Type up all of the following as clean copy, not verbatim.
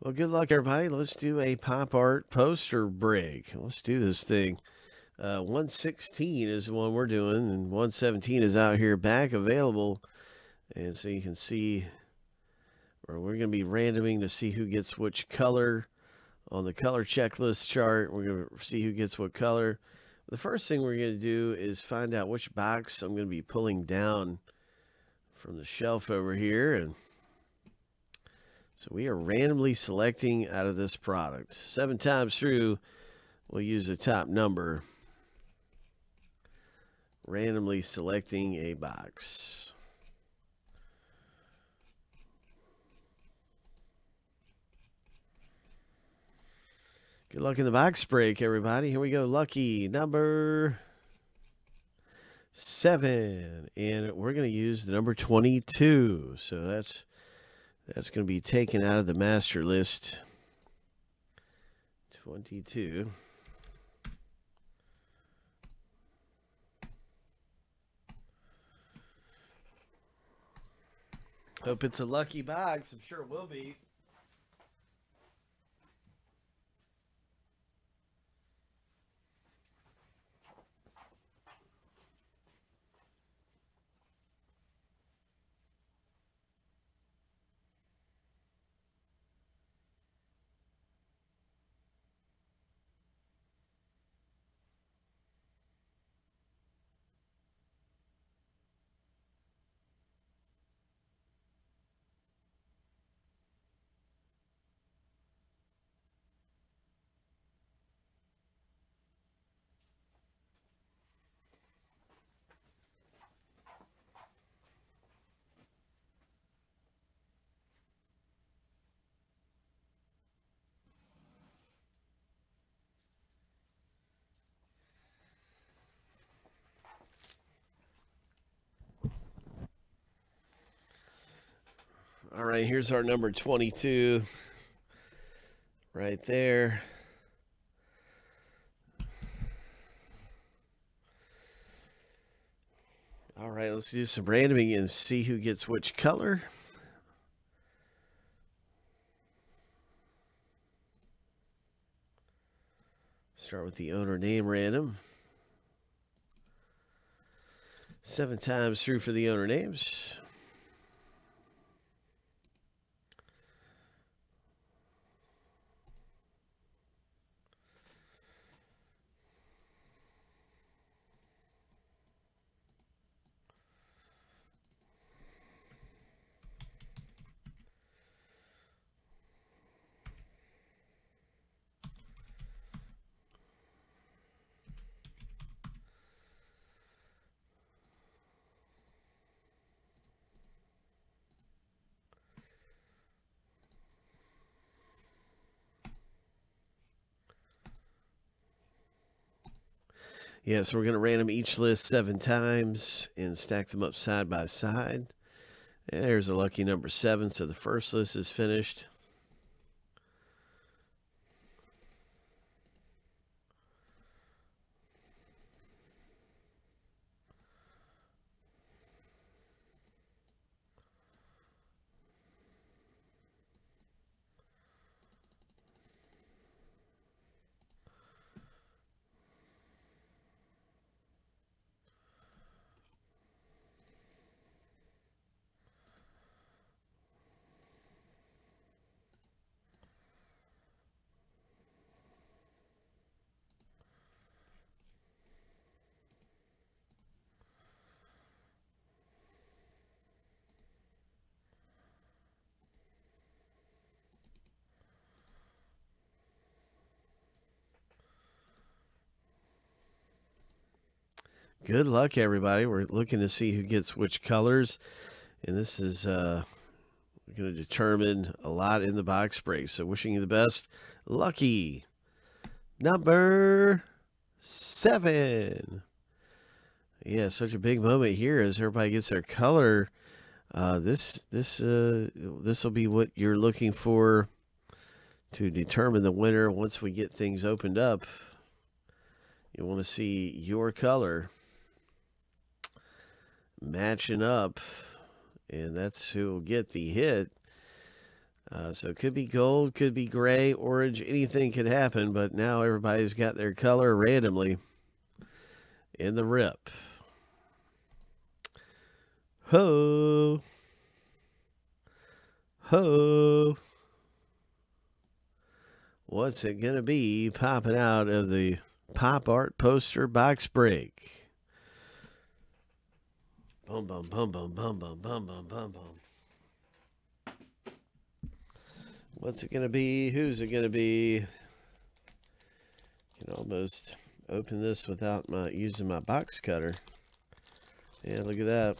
Well, good luck, everybody. Let's do a pop art poster break. Let's do this thing. 116 is the one we're doing, and 117 is out here back available. And so you can see, or we're going to be randoming to see who gets which color on the color checklist chart. We're going to see who gets what color. The first thing we're going to do is find out which box I'm going to be pulling down from the shelf over here. And so we are randomly selecting out of this product. 7 times through, we'll use the top number. Randomly selecting a box. Good luck in the box break, everybody. Here we go. Lucky number 7. And we're going to use the number 22. So that's going to be taken out of the master list. 22. Hope it's a lucky box. I'm sure it will be. All right, here's our number 22 right there. All right, let's do some randoming and see who gets which color. Start with the owner name random. 7 times through for the owner names. Yeah, so we're going to random each list 7 times and stack them up side by side. And there's a lucky number 7, so the first list is finished. Good luck, everybody. We're looking to see who gets which colors. And this is going to determine a lot in the box break. So wishing you the best. Lucky number 7. Yeah, such a big moment here as everybody gets their color. This will be what you're looking for to determine the winner once we get things opened up. You want to see your color matching up, and that's who will get the hit. So it could be gold, could be gray, orange, anything could happen, but now everybody's got their color randomly in the rip. Ho. Ho. What's it going to be popping out of the pop art poster box break? Boom, boom, boom, boom, boom, boom, boom, boom, boom, boom. What's it going to be? Who's it going to be? I can almost open this without using my box cutter. Yeah, look at that.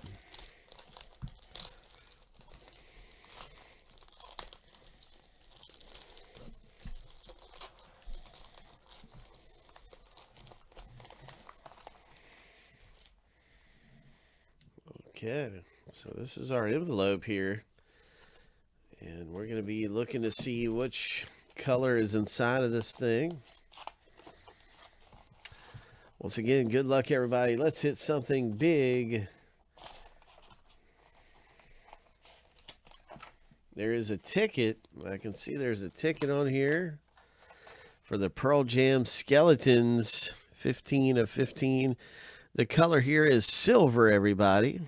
Okay, so this is our envelope here. And we're going to be looking to see which color is inside of this thing. Once again, good luck, everybody. Let's hit something big. There is a ticket. I can see there's a ticket on here for the Pearl Jam Skeletons, 15 of 15. The color here is silver, everybody.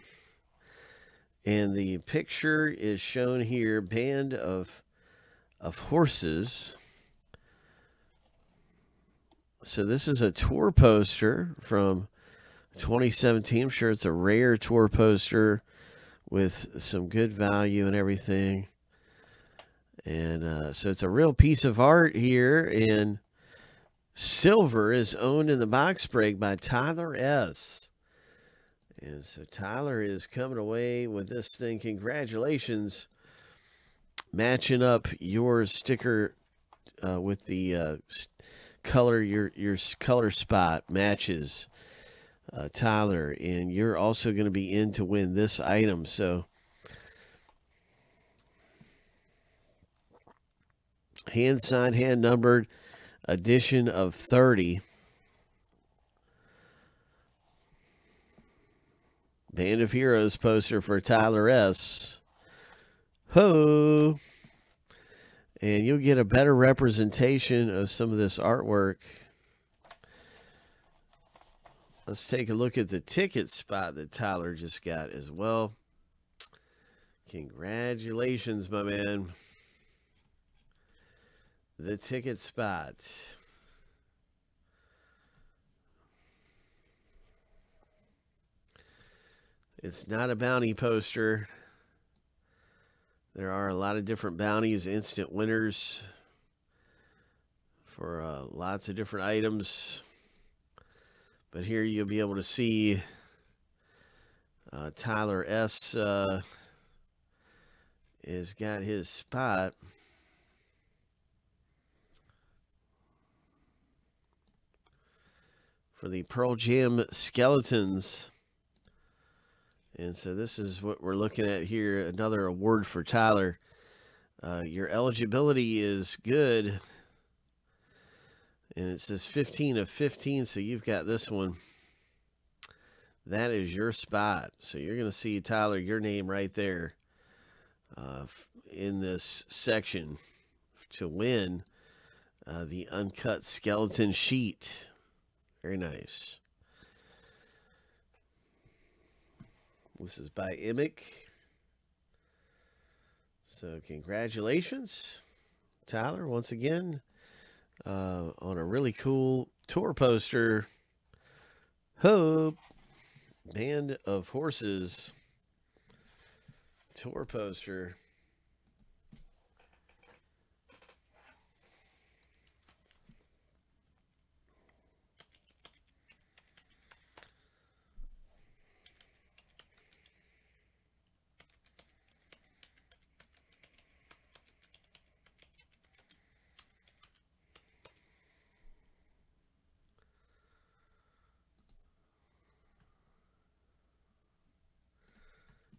And the picture is shown here, Band of Horses. So this is a tour poster from 2017. I'm sure it's a rare tour poster with some good value and everything. And so it's a real piece of art here. And silver is owned in the box break by Tyler S. And so Tyler is coming away with this thing. Congratulations. Matching up your sticker with the color, your color spot matches Tyler. And you're also going to be in to win this item. So hand signed, hand numbered edition of 30. Band of Heroes poster for Tyler S. Ho! And you'll get a better representation of some of this artwork. Let's take a look at the ticket spot that Tyler just got as well. Congratulations, my man. The ticket spot. It's not a bounty poster. There are a lot of different bounties, instant winners for lots of different items. But here you'll be able to see Tyler S. Has got his spot. For the Pearl Jam Skeletons. And so this is what we're looking at here. Another award for Tyler. Your eligibility is good. And it says 15 of 15. So you've got this one. That is your spot. So you're going to see, Tyler, your name right there in this section to win the uncut skeleton sheet. Very nice. This is by Emick. So congratulations, Tyler, once again, on a really cool tour poster. Hope. Band of Horses tour poster.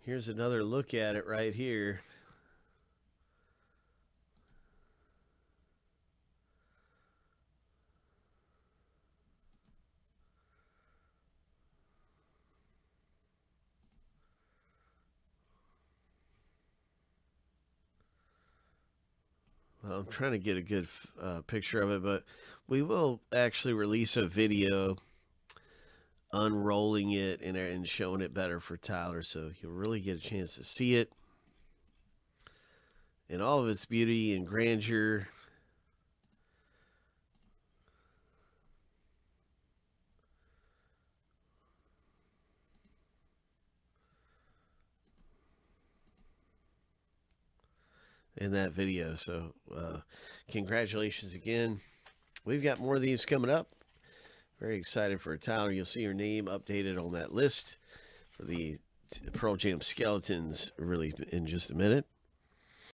Here's another look at it right here. I'm trying to get a good picture of it, but we will actually release a video unrolling it and showing it better for Tyler, so you'll really get a chance to see it in all of its beauty and grandeur. In that video. So congratulations again. We've got more of these coming up. Very excited for Tyler. You'll see your name updated on that list for the Pearl Jam Skeletons release in just a minute.